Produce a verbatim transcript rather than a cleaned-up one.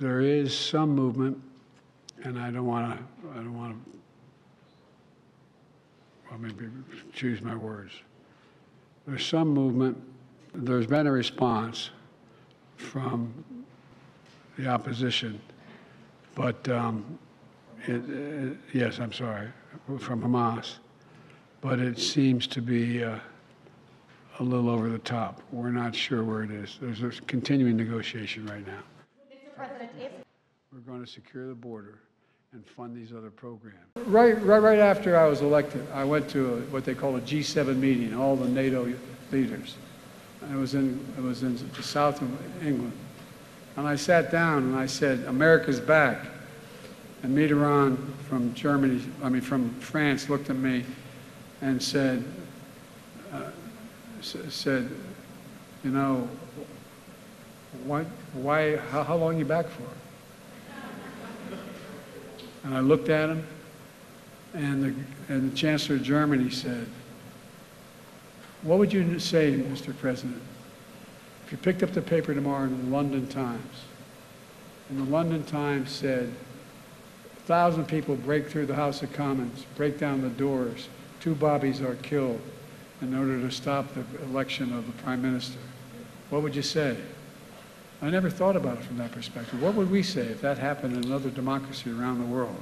there is some movement, and I don't want to, I don't want to, well, maybe choose my words. There's some movement. There's been a response from the opposition, but um, it, it, yes, I'm sorry, from Hamas, but it seems to be uh, a little over the top. We're not sure where it is. There's a continuing negotiation right now. Mister President, if we're going to secure the border and fund these other programs. Right, right, right after I was elected, I went to a, what they call a G seven meeting, all the NATO leaders. I was in, I was in the south of England. And I sat down and I said, America's back. And Mitterrand from Germany, I mean from France, looked at me and said, uh, said, you know, what, why, how, how long are you back for? And I looked at him, and the, and the Chancellor of Germany said, what would you say, Mister President, if you picked up the paper tomorrow in the London Times, and the London Times said, a thousand people break through the House of Commons, break down the doors, two bobbies are killed in order to stop the election of the Prime Minister, what would you say? I never thought about it from that perspective. What would we say if that happened in another democracy around the world?